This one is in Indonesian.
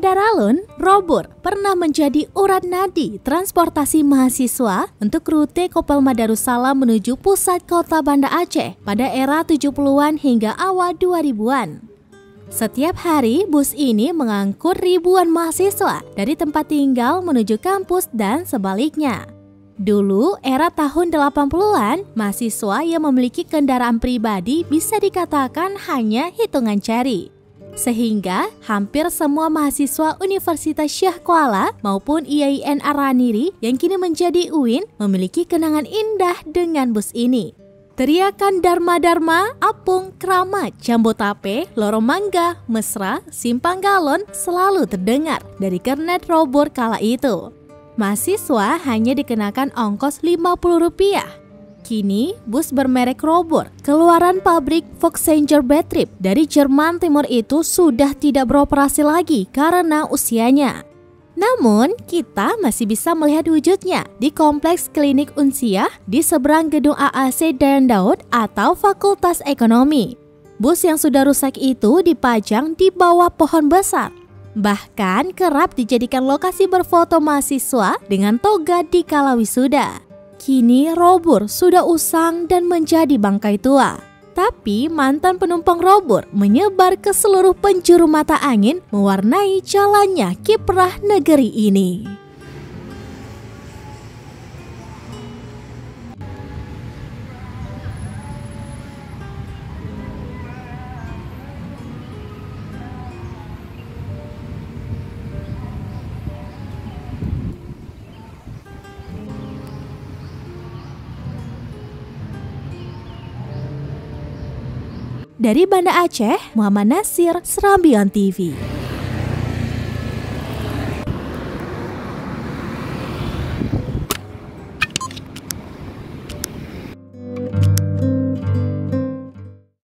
Syedara Lon, Robur, pernah menjadi urat nadi transportasi mahasiswa untuk rute Kopel Madarussalam menuju pusat kota Banda Aceh pada era 70-an hingga awal 2000-an. Setiap hari, bus ini mengangkut ribuan mahasiswa dari tempat tinggal menuju kampus dan sebaliknya. Dulu, era tahun 80-an, mahasiswa yang memiliki kendaraan pribadi bisa dikatakan hanya hitungan jari. Sehingga, hampir semua mahasiswa Universitas Syiah Kuala maupun IAIN Ar Raniry yang kini menjadi UIN memiliki kenangan indah dengan bus ini. Teriakan Dharma-Dharma, Apung, Kramat, Jambotape, Lorong Mangga, Mesra, Simpang Galon selalu terdengar dari kernet robor kala itu. Mahasiswa hanya dikenakan ongkos Rp50. Kini, bus bermerek Robur, keluaran pabrik Volkswagen Betrieb dari Jerman Timur itu sudah tidak beroperasi lagi karena usianya. Namun, kita masih bisa melihat wujudnya di Kompleks Klinik Unsiah di seberang gedung AAC Dayan Dawood atau Fakultas Ekonomi. Bus yang sudah rusak itu dipajang di bawah pohon besar. Bahkan kerap dijadikan lokasi berfoto mahasiswa dengan toga di kalawisuda. Kini Robur sudah usang dan menjadi bangkai tua. Tapi mantan penumpang Robur menyebar ke seluruh penjuru mata angin mewarnai jalannya kiprah negeri ini. Dari Banda Aceh, Muhammad Nasir, Serambi On TV.